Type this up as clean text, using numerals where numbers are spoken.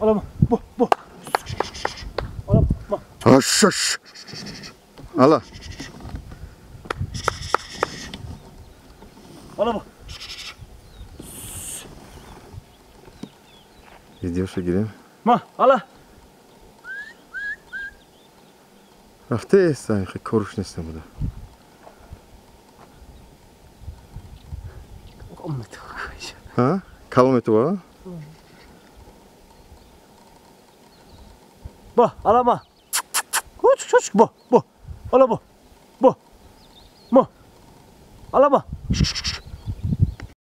Adam bu. Adam bak. Haşş. Allah. Adam. Videoya gireyim. Ma, Allah. Ach, der ist eigentlich ein Korschnitz da. Ha? Kilometre var. Bu, alama. Koç, bu, bu. Alama. Bu. Mu. Alama.